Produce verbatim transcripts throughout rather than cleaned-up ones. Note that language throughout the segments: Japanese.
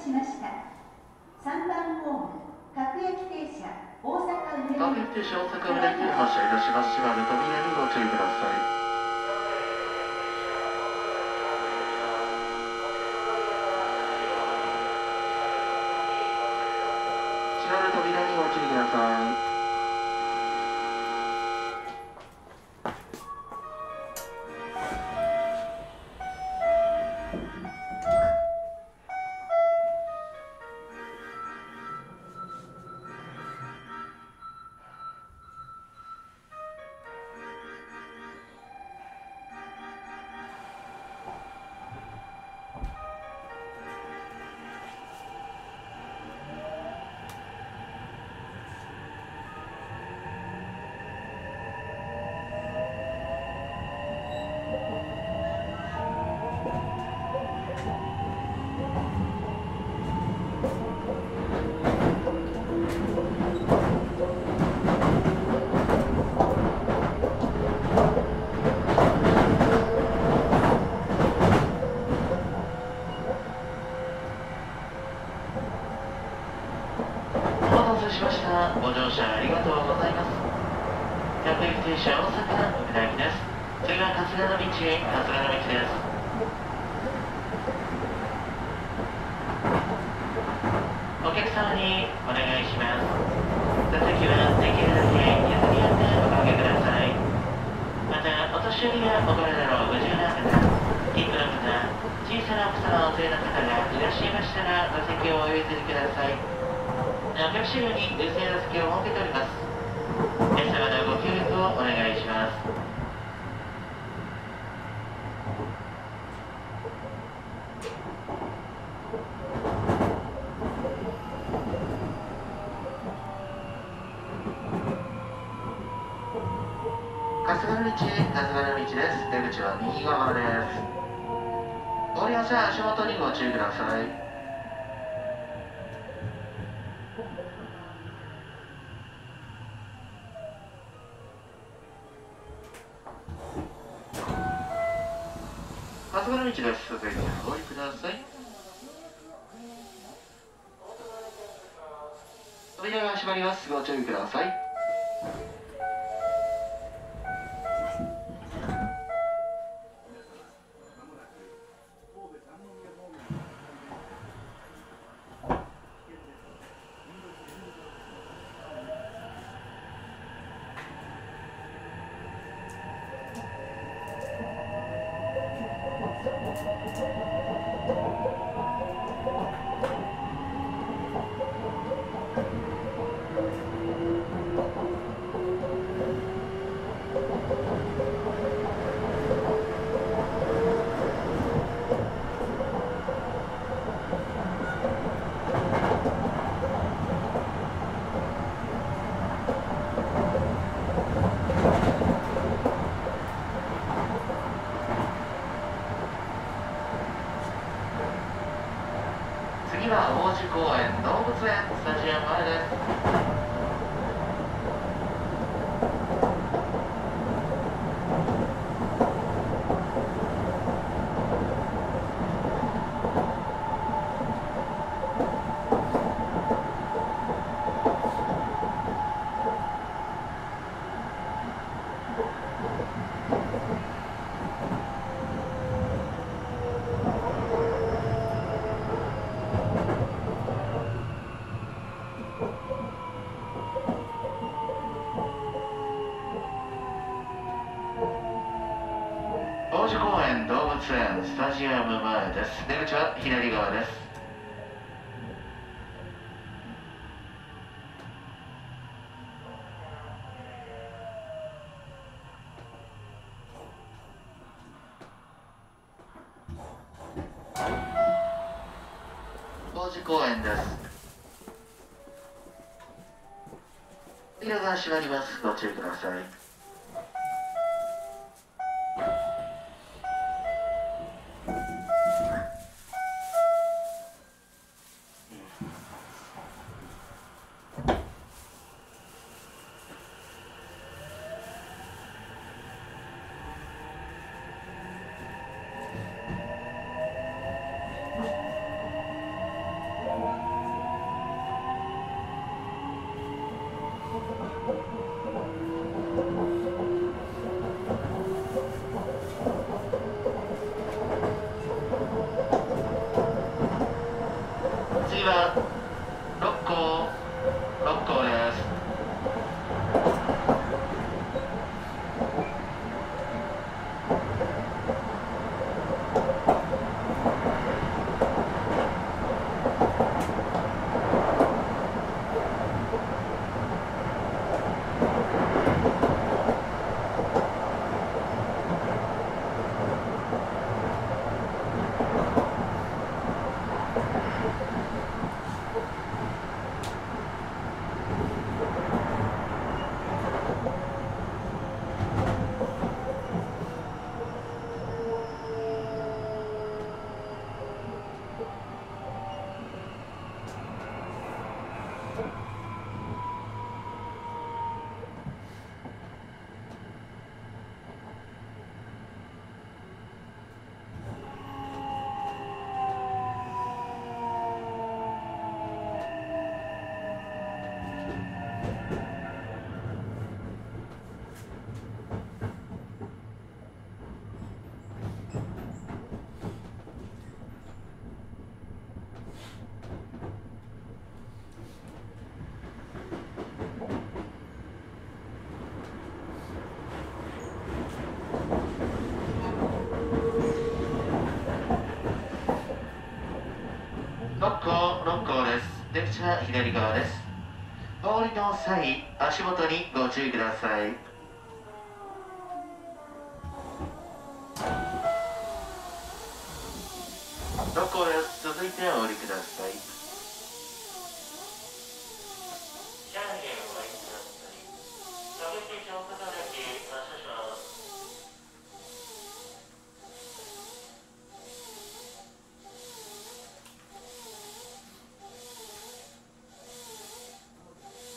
しました。さんばんホーム、各駅停車大阪梅田駅停車大阪梅田駅発車いたします。島根と宮にご注意ください。ご乗車ありがとうございます。各駅停車大阪梅田駅です。次は春日野道へ、春日野道です。お客様にお願いします。座席はできるだけ譲り合っておかけください。また、お年寄りやお体のご自由な方、妊婦の方、小さなお子様を連れの方がいらっしゃいましたら、座席をお譲りください。お客様に優先座席を設けております。皆様のご協力をお願いします。春日野道です。続いてお降りください。扉が閉まります。ご注意ください。スタジアム前です。出口は左側です。王子公園です。扉が閉まります。ご注意ください。はろっこうろっこうです。左側です。お降りの際、足元にご注意ください。六甲です。続いてお降りください。車内へお降りください。座席乗車座席発車します。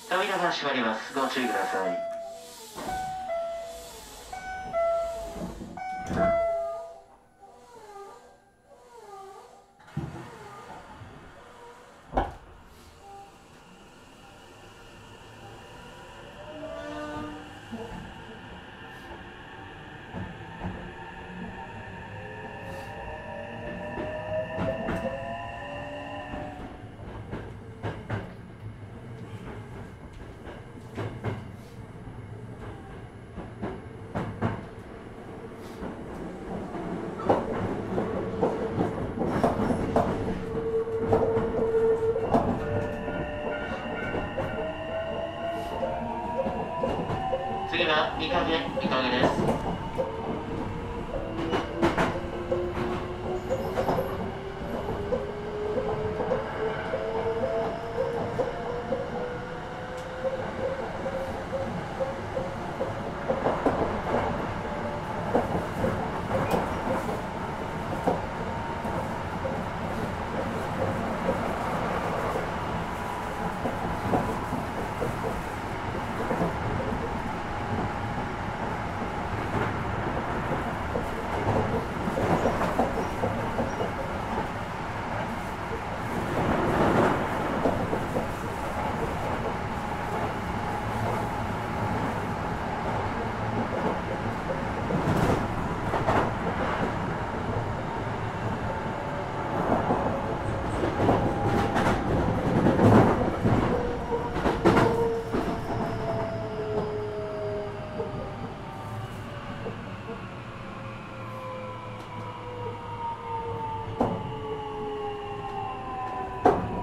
扉が閉まります。ご注意ください。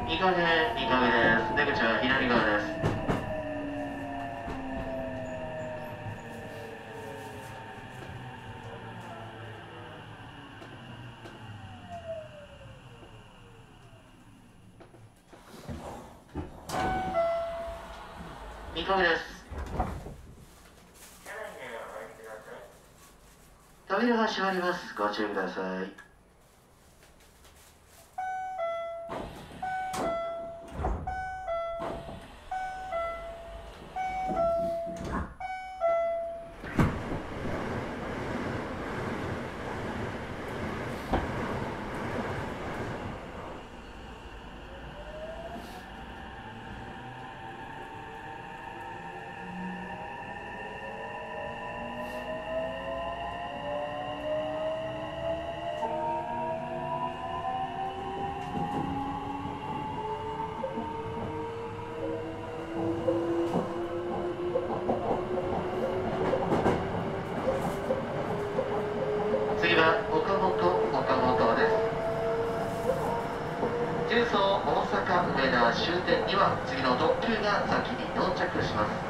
にかげです。にかげです。出口は左側です。にかげです。扉が閉まります。ご注意ください。急走大阪梅田終点には次の特急が先に到着します。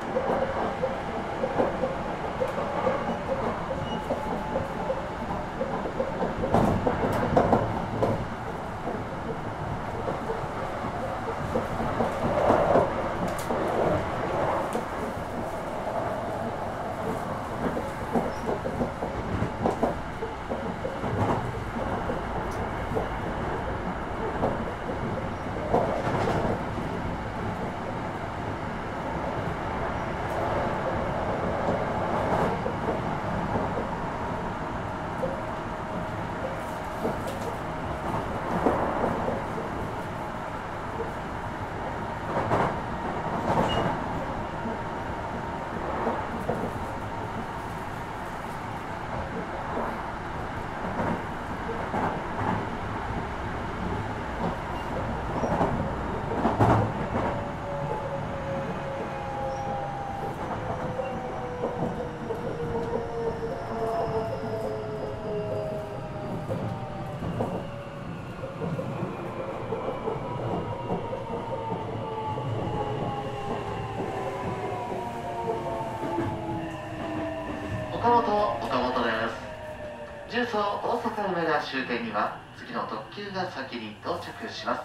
十走大阪梅田終点には次の特急が先に到着します。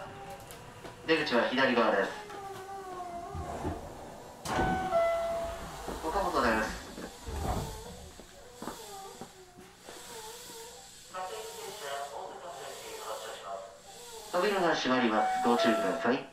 出口は左側です。岡本です。扉が閉まります。ご注意ください。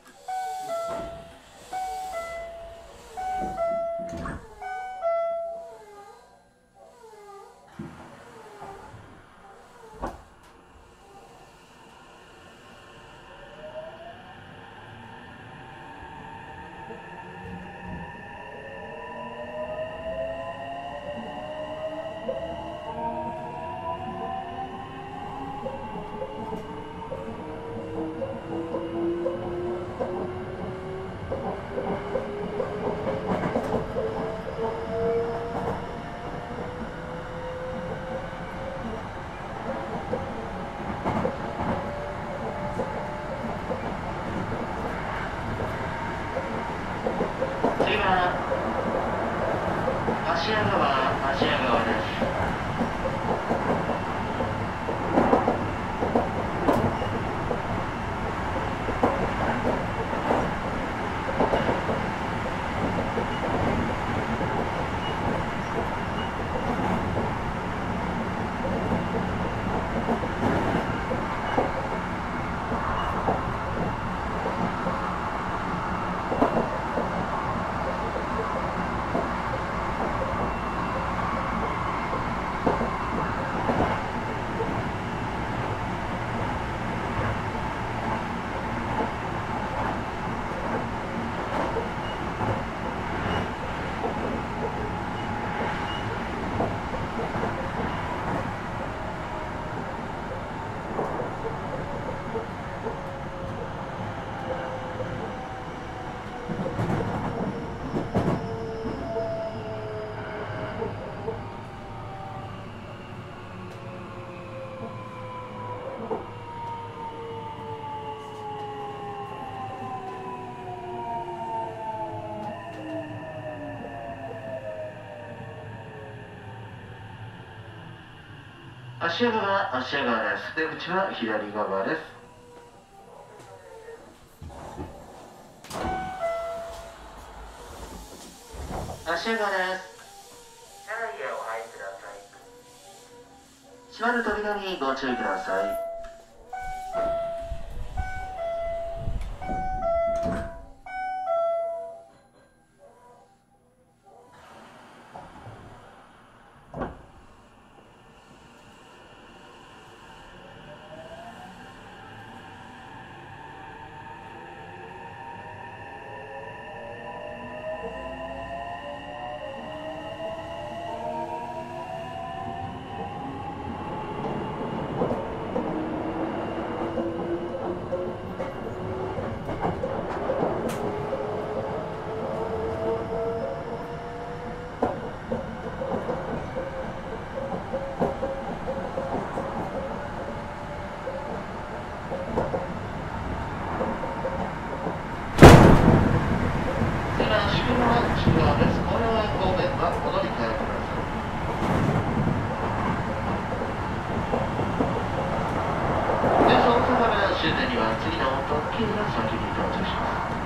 足上は足上側です。出口は左側です。足上側です。車内へお入りください。閉まる扉にご注意ください。終点には次の特急が先に到着します。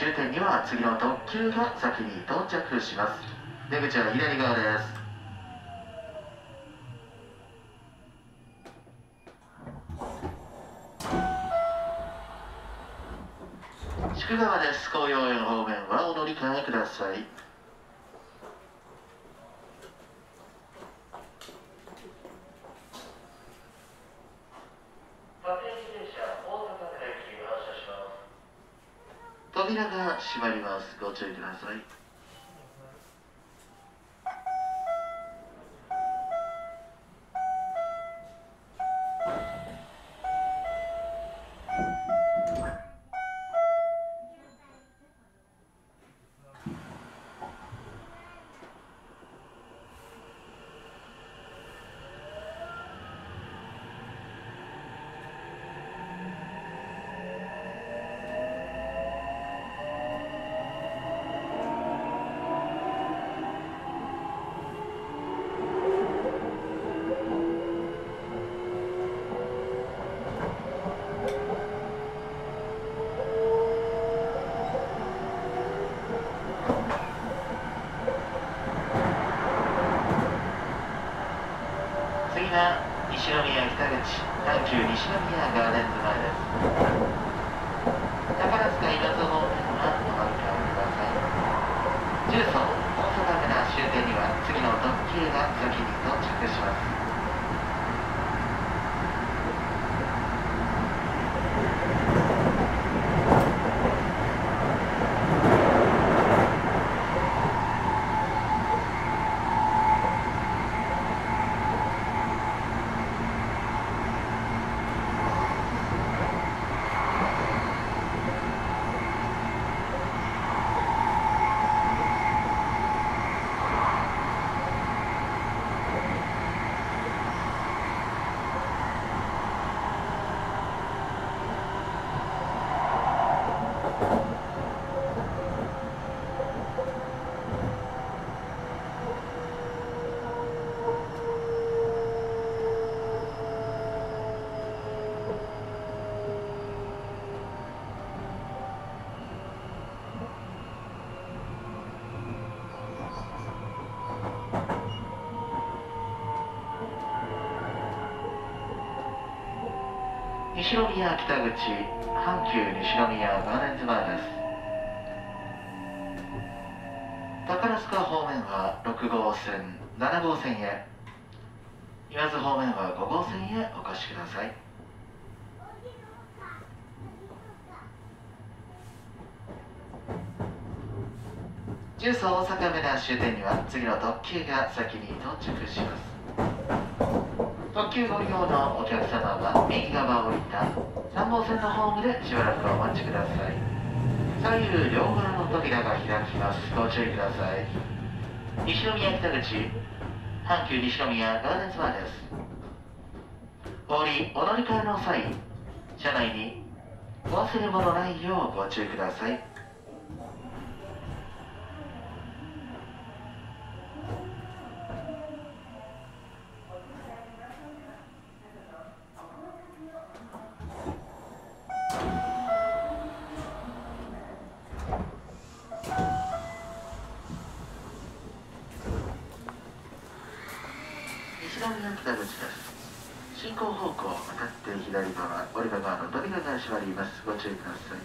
終点には次の特急が先に到着します。出口は左側です。宿川です。紅葉園方面はお乗り換えください。扉が閉まります。ご注意ください。西宮北口、阪急西宮ガーデンズ前です。宝塚岩戸方面はお乗り換えください。十三大阪から終点には次の特急が先に到着します。西宮北口、阪急西宮ガーデンズ前です。宝塚方面はろくごうせん、ななごうせんへ、岩津方面はごごうせんへお越しください。十三大阪梅田終点には次の特急が先に到着します。特急ご利用のお客様は右側を降りたさんぼうせんのホームでしばらくお待ちください。左右両側の扉が開きます。ご注意ください。西宮北口、阪急西宮ガーデンズ前です。お降りお乗り換えの際、車内にお忘れ物ないようご注意ください。北口です。進行方向向かって左側、折り側の扉が閉まります。ご注意ください。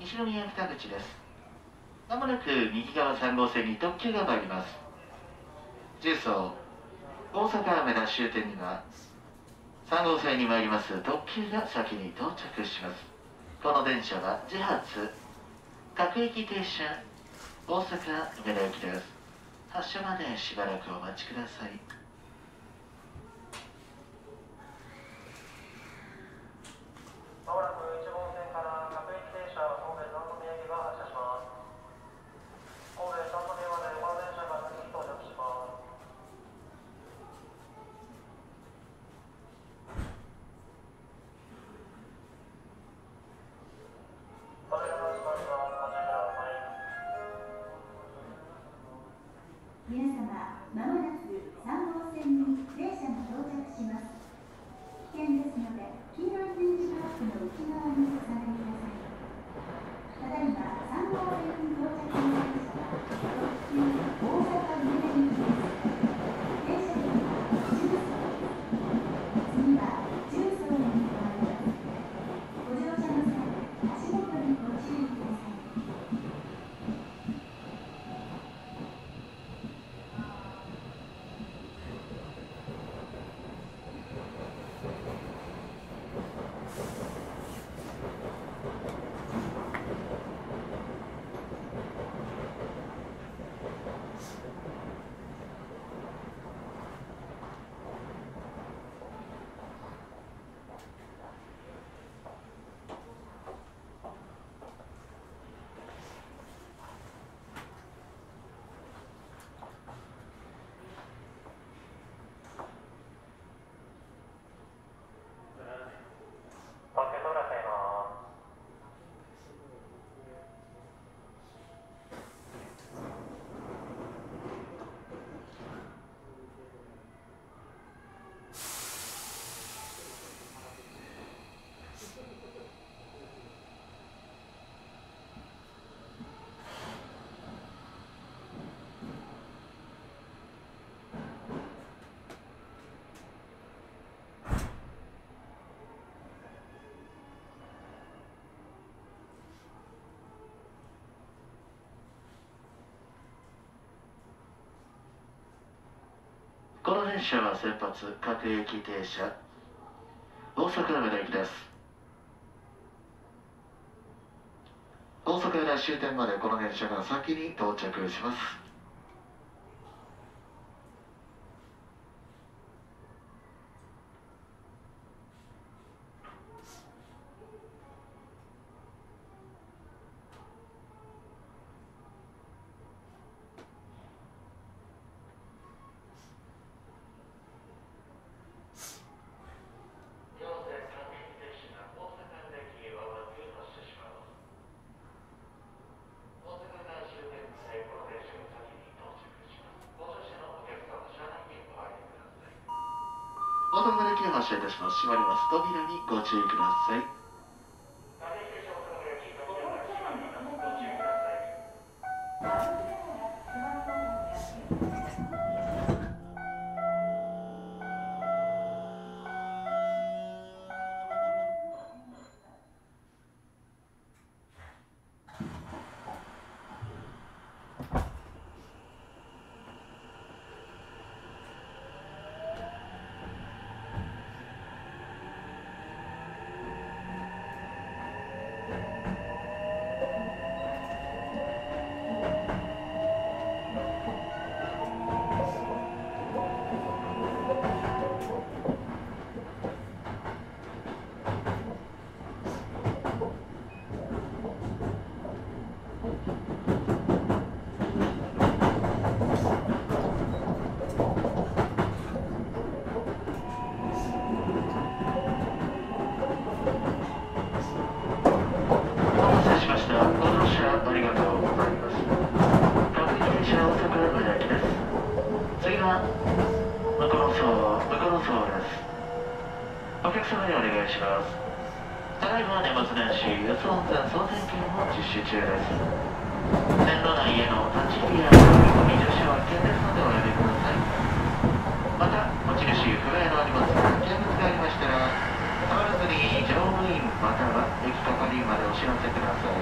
西宮北口です。まもなく右側さん号線に特急が参ります。じゅう層大阪梅田終点にはさん号線に参ります特急が先に到着します。この電車は始発各駅停車大阪梅田駅です。発車までしばらくお待ちください。皆様、まもなくさん号線に電車が到着します。危険ですので、黄色い電車パークの内側にお下がりください。ただいまさん号線に到着しました。特急大阪梅田行きです。この電車は先発各駅停車大阪梅田行きです。大阪梅田終点までこの電車が先に到着します。お止めできる発車いたします。閉まります。扉にご注意ください。車までお願いします。ただいま年末年始四つ本山総点検を実施中です。線路内への立ち入りや踏み込み重視は危険ですのでおやめください。また持ち主不明の荷物見物がありましたら触らずに乗務員または駅係員までお知らせください。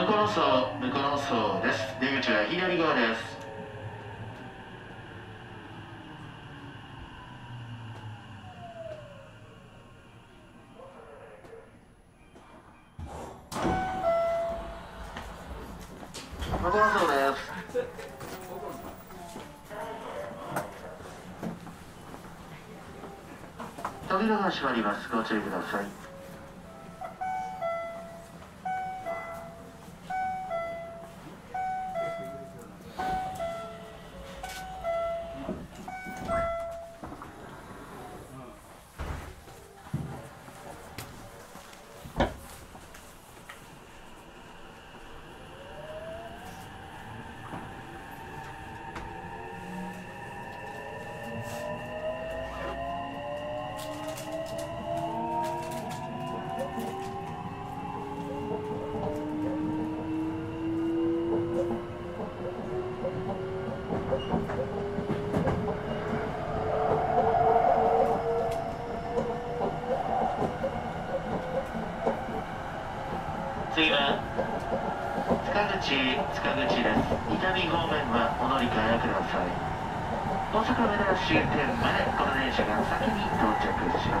向こうの層です。出口は左側です。向こうの層です扉が閉まります。ご注意ください。次は塚口塚口です。伊丹方面はお乗り換えください。大阪梅田終点までこの電車が先に到着します。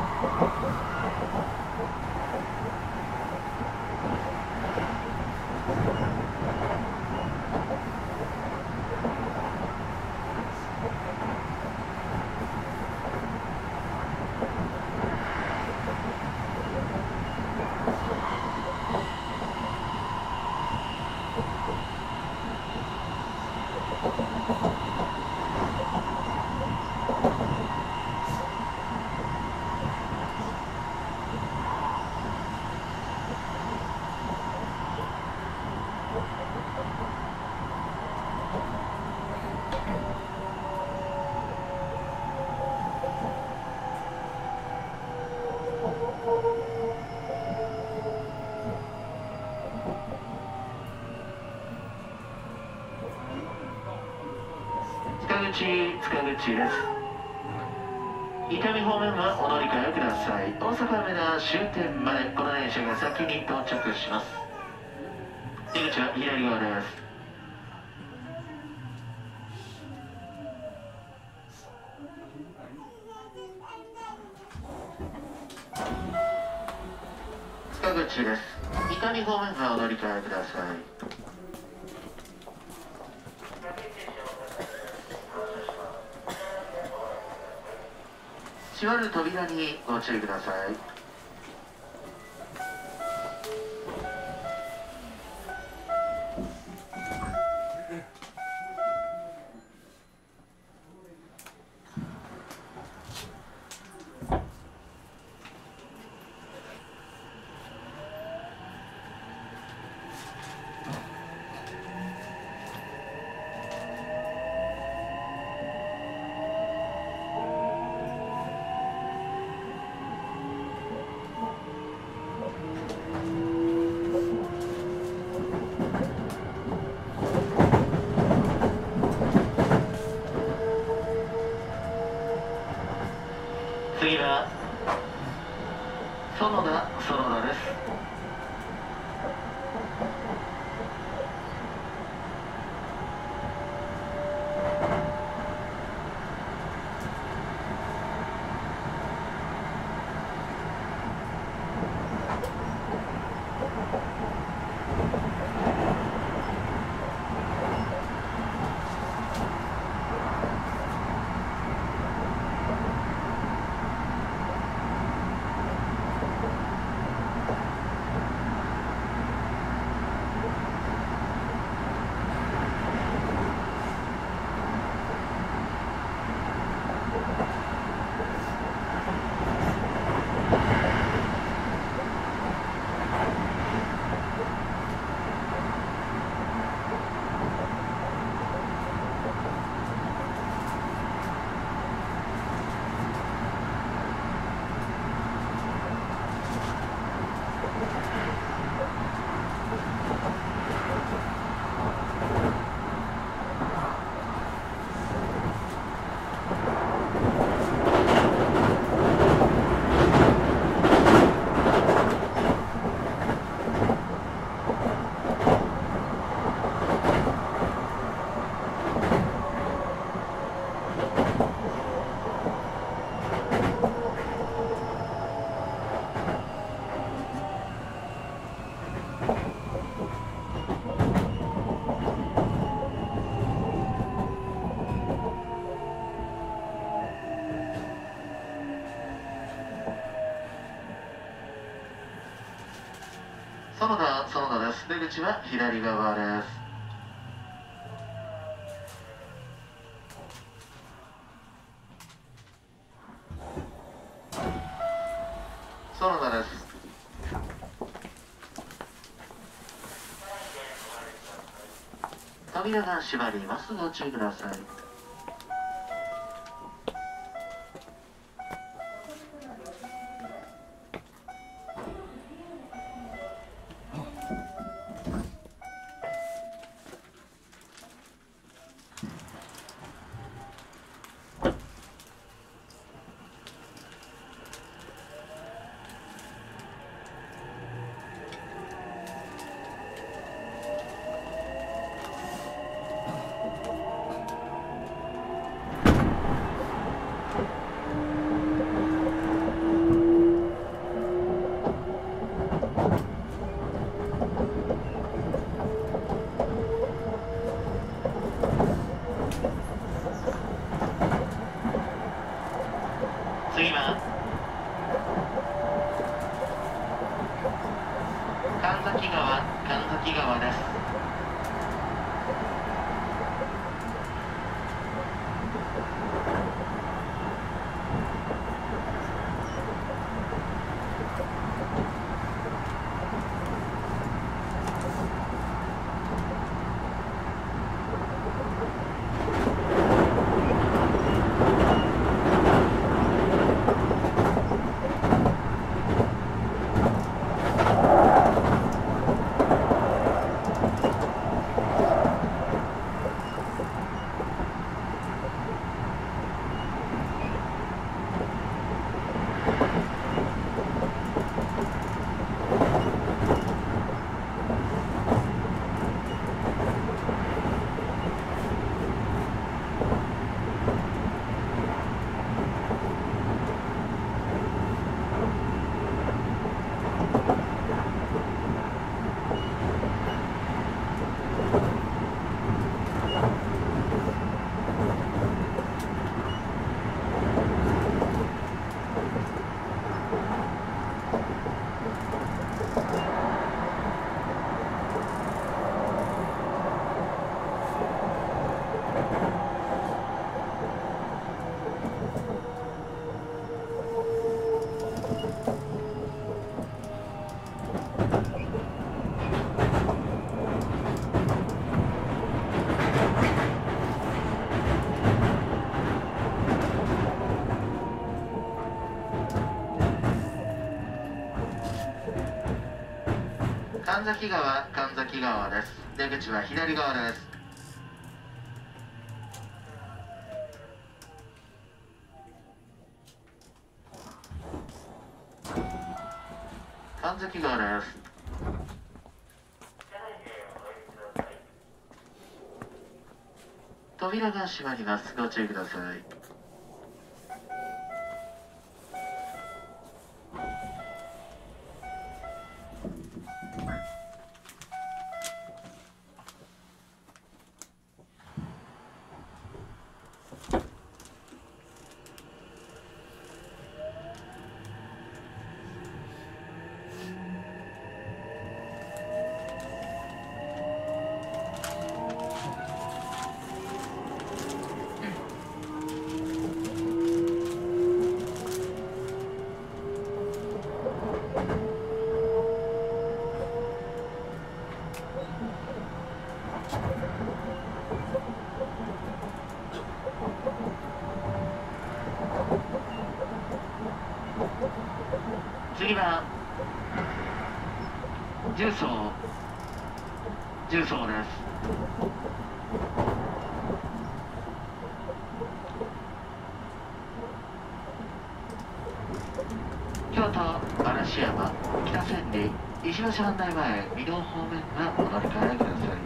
塚口です。伊丹方面はお乗り換えください。大阪梅田終点までこの電車が先に到着します。出口は左側です。塚口です。伊丹方面はお乗り換えください。閉まる扉にご注意ください。園田園田です。出口は左側です。園田です。扉が閉まります。ご注意ください。神崎川、神崎川です。出口は左側です。神崎川です。扉が閉まります。ご注意ください。次は重曹重曹です。京都嵐山北千里石橋万代前御堂方面はお乗り換えください。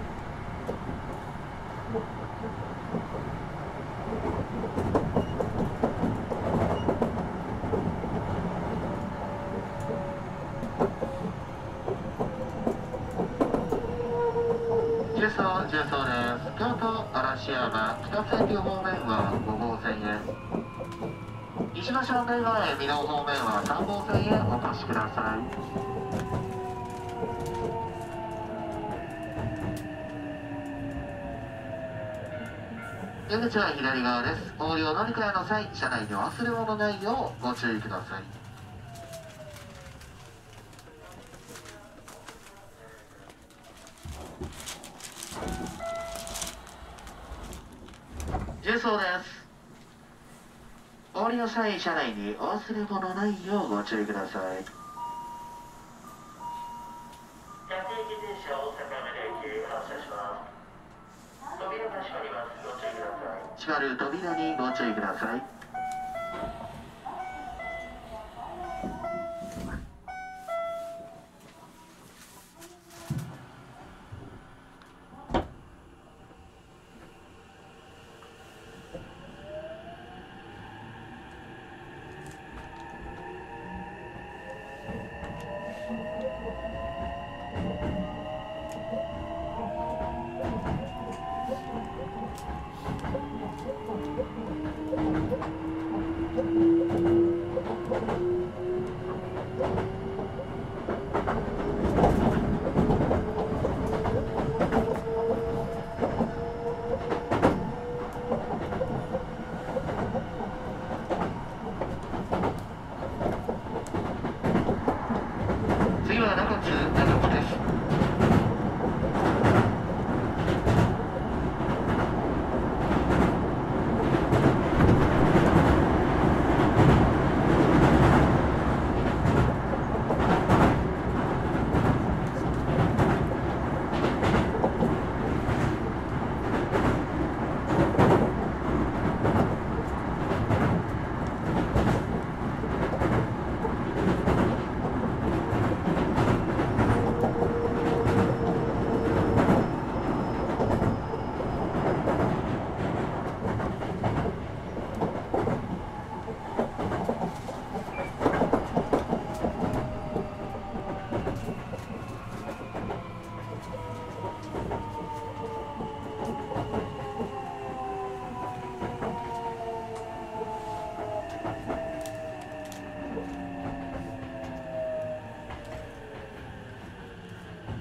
嵐山北千里方面はごごうせんへ、石橋万代前御堂方面はさんごうせんへお越しください。出口は左側です。横領乗り換えの際、車内に忘れ物ないようご注意ください。重曹です。お降りの際、車内にお忘れ物ないようご注意ください。各駅停車大阪梅田駅発車します。扉が閉まります。ご注意ください。閉まる扉にご注意ください。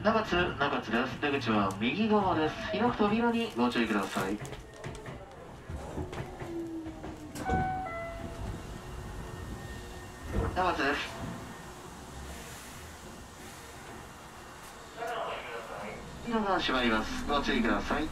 中津、中津です。出口は右側です。開く扉にご注意ください。中津です。扉が閉まります。ご注意ください。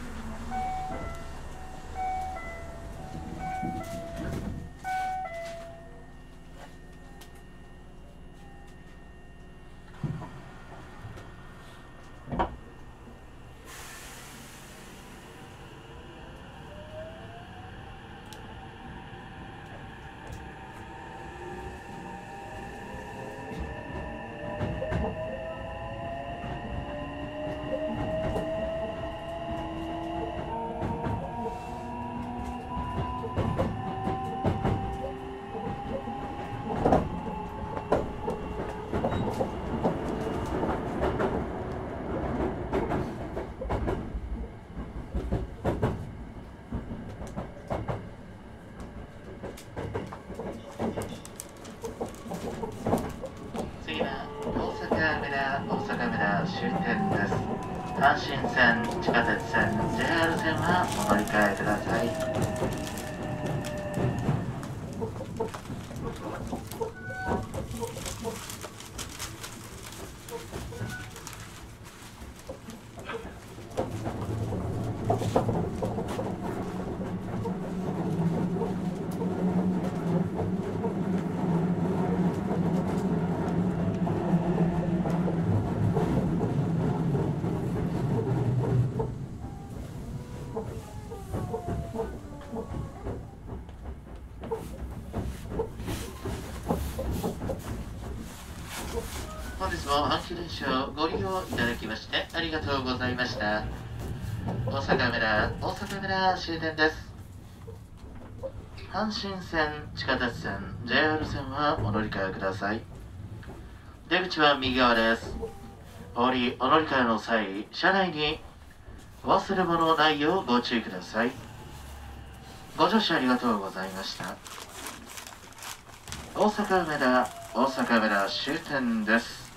終点です。阪神線、地下鉄線、ジェイアール 線はお乗り換えください。本日も阪急電車をご利用いただきましてありがとうございました。大阪梅田、大阪梅田終点です。阪神線、地下鉄線、ジェイアール 線はお乗り換えください。出口は右側です。お降り、お乗り換えの際、車内にお忘れ物ないようご注意ください。ご乗車ありがとうございました。大阪梅田、大阪梅田終点です。